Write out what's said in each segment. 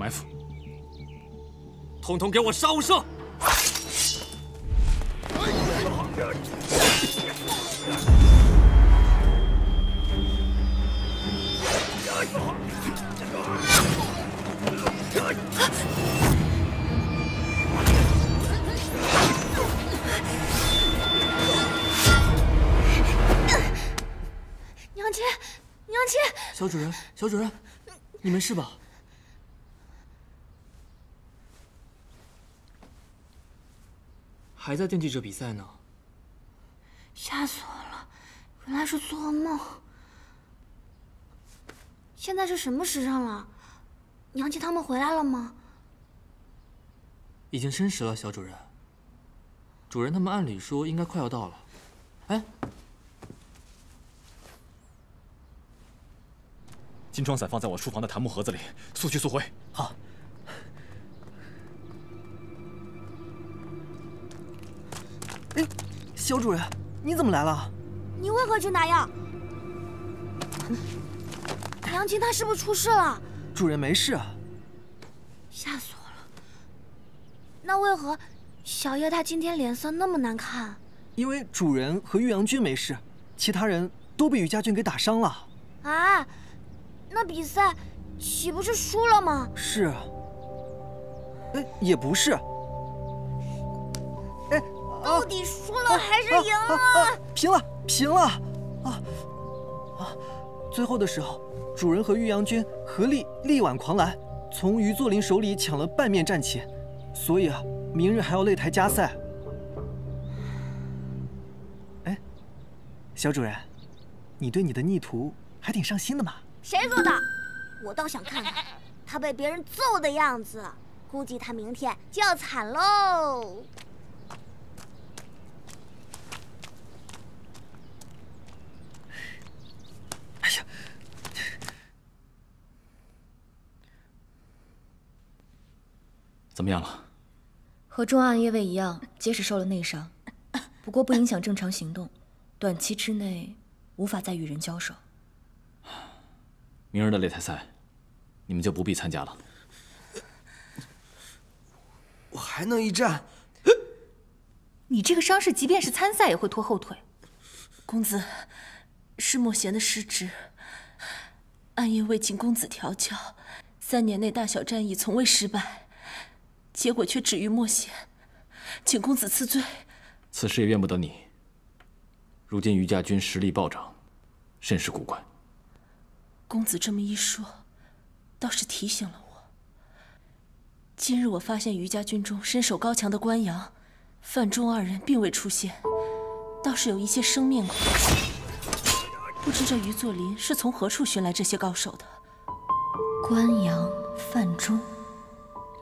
埋伏，统统给我杀无赦！ 娘亲，娘亲！小主人，小主人，你没事吧？还在惦记着比赛呢？吓死我了！原来是做噩梦。现在是什么时辰了？娘亲他们回来了吗？已经申时了，小主人。主人他们按理说应该快要到了。哎。 金装伞放在我书房的檀木盒子里，速去速回。好。哎，小主人，你怎么来了？你为何去拿药？娘亲，她是不是出事了？主人没事。吓死我了！那为何小叶她今天脸色那么难看？因为主人和玉阳君没事，其他人都被雨家军给打伤了。啊！ 那比赛岂不是输了吗？是啊，哎，也不是，哎，到底输了还是赢了？平了，平了！啊！最后的时候，主人和玉阳君合力力挽狂澜，从于作霖手里抢了半面战旗，所以啊，明日还要擂台加赛。哎，小主人，你对你的逆徒还挺上心的嘛？ 谁说的？我倒想看看他被别人揍的样子，估计他明天就要惨喽。哎呀！怎么样了？和重案夜卫一样，皆是受了内伤，不过不影响正常行动，短期之内无法再与人交手。 明日的擂台赛，你们就不必参加了。我还能一战。你这个伤势，即便是参赛也会拖后腿。公子，是莫贤的失职。暗夜为请公子调教，3年内大小战役从未失败，结果却止于莫贤，请公子赐罪。此事也怨不得你。如今于家军实力暴涨，甚是古怪。 公子这么一说，倒是提醒了我。今日我发现于家军中身手高强的关阳、范仲二人并未出现，倒是有一些生面孔。不知这于作霖是从何处寻来这些高手的？关阳、范仲，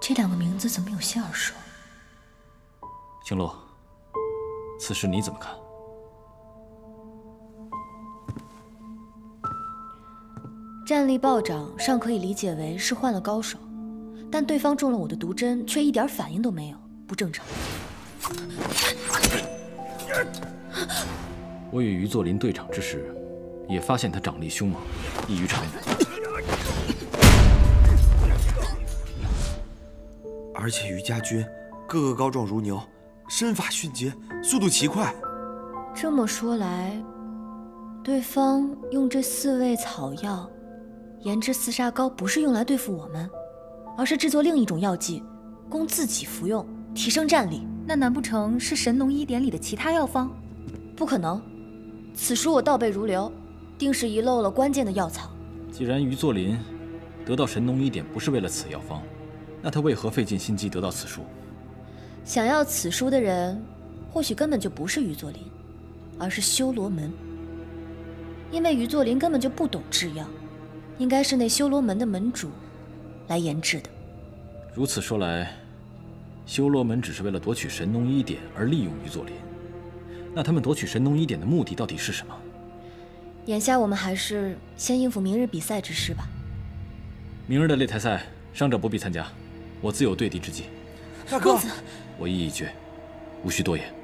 这两个名字怎么有些耳熟？星洛，此事你怎么看？ 战力暴涨尚可以理解为是换了高手，但对方中了我的毒针，却一点反应都没有，不正常。我与于作霖对场之时，也发现他掌力凶猛，异于常人。而且于家军个个高壮如牛，身法迅捷，速度奇快。这么说来，对方用这4味草药。 研制四煞膏不是用来对付我们，而是制作另一种药剂，供自己服用，提升战力。那难不成是神农医典里的其他药方？不可能，此书我倒背如流，定是遗漏了关键的药草。既然于作霖得到神农医典不是为了此药方，那他为何费尽心机得到此书？想要此书的人，或许根本就不是于作霖，而是修罗门。因为于作霖根本就不懂制药。 应该是那修罗门的门主来研制的。如此说来，修罗门只是为了夺取神农医典而利用于作霖，那他们夺取神农医典的目的到底是什么？眼下我们还是先应付明日比赛之事吧。明日的擂台赛，伤者不必参加，我自有对敌之计。大哥，我意已决，无需多言。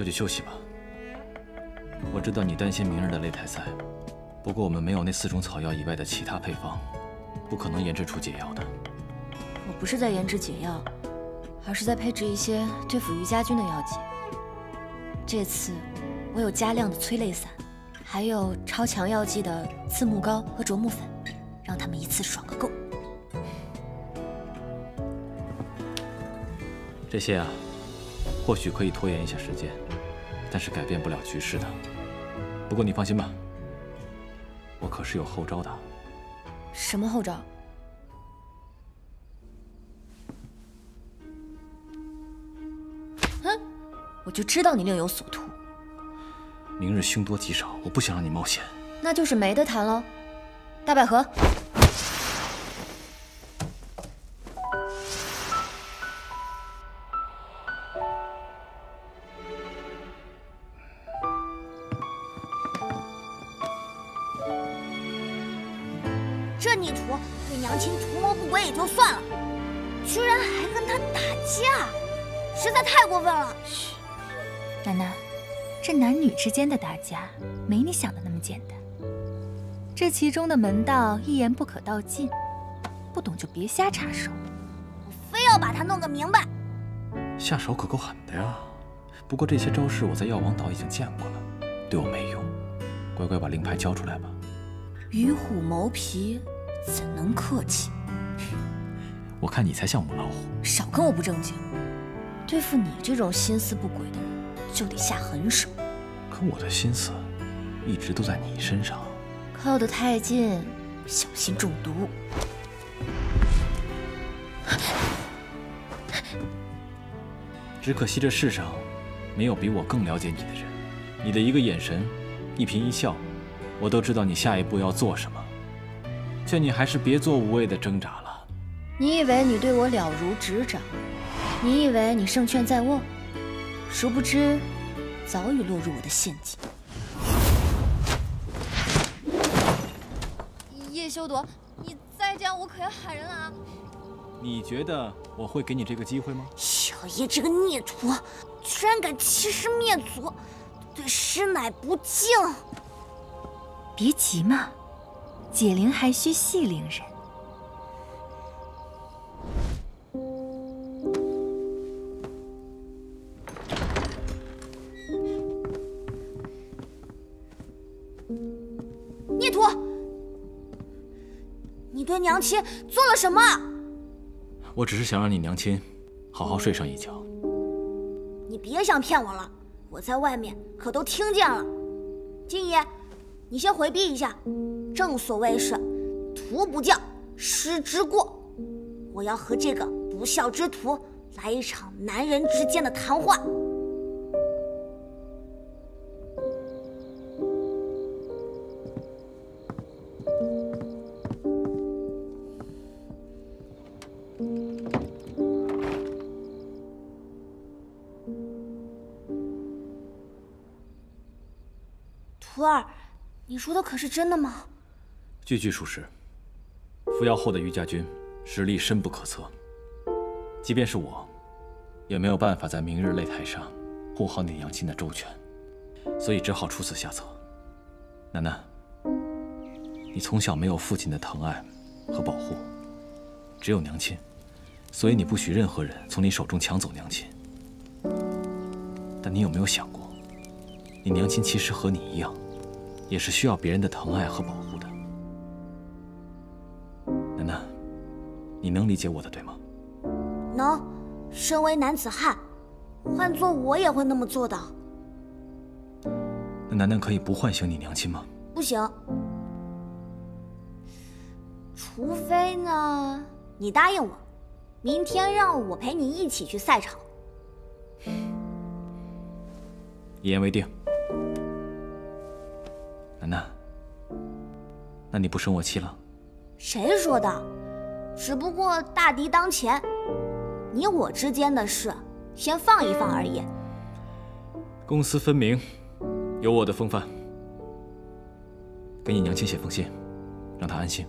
回去休息吧。我知道你担心明日的擂台赛，不过我们没有那4种草药以外的其他配方，不可能研制出解药的。我不是在研制解药，而是在配置一些对付瑜伽军的药剂。这次我有加量的催泪散，还有超强药剂的刺目膏和灼目粉，让他们一次爽个够。这些啊，或许可以拖延一下时间，但是改变不了局势的。不过你放心吧，我可是有后招的。什么后招？ 我就知道你另有所图。明日凶多吉少，我不想让你冒险。那就是没得谈喽，大百合。这逆徒对娘亲图谋不轨也就算了，居然还跟他打架，实在太过分了。 楠楠，这男女之间的打架没你想的那么简单，这其中的门道一言不可道尽，不懂就别瞎插手。我非要把他弄个明白。下手可够狠的呀！不过这些招式我在药王岛已经见过了，对我没用。乖乖把令牌交出来吧。与虎谋皮，怎能客气？我看你才像母老虎。少跟我不正经！对付你这种心思不轨的人。 就得下狠手，可我的心思一直都在你身上。靠得太近，小心中毒。只可惜这世上没有比我更了解你的人。你的一个眼神，一颦一笑，我都知道你下一步要做什么。劝你还是别做无谓的挣扎了。你以为你对我了如指掌？你以为你胜券在握？ 殊不知，早已落入我的陷阱。叶修铎，你再这样，我可要喊人了啊！你觉得我会给你这个机会吗？小叶这个孽徒，居然敢欺师灭祖，对师奶不敬！别急嘛，解铃还需系铃人。 你对娘亲做了什么？我只是想让你娘亲好好睡上一觉。你别想骗我了，我在外面可都听见了。金爷，你先回避一下。正所谓是，徒不教，师之过。我要和这个不孝之徒来一场男人之间的谈话。徒儿，你说的可是真的吗？句句属实。服药后的瑜伽君实力深不可测，即便是我，也没有办法在明日擂台上护好你娘亲的周全，所以只好出此下策。楠楠，你从小没有父亲的疼爱和保护，只有娘亲，所以你不许任何人从你手中抢走娘亲。但你有没有想过，你娘亲其实和你一样？ 也是需要别人的疼爱和保护的。楠楠，你能理解我的对吗？能，身为男子汉，换做我也会那么做的。那楠楠可以不唤醒你娘亲吗？不行，除非呢，你答应我，明天让我陪你一起去赛场。一言为定。 楠楠，那你不生我气了？谁说的？只不过大敌当前，你我之间的事先放一放而已。公私分明，有我的风范。给你娘亲写封信，让她安心。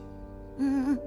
嗯嗯嗯。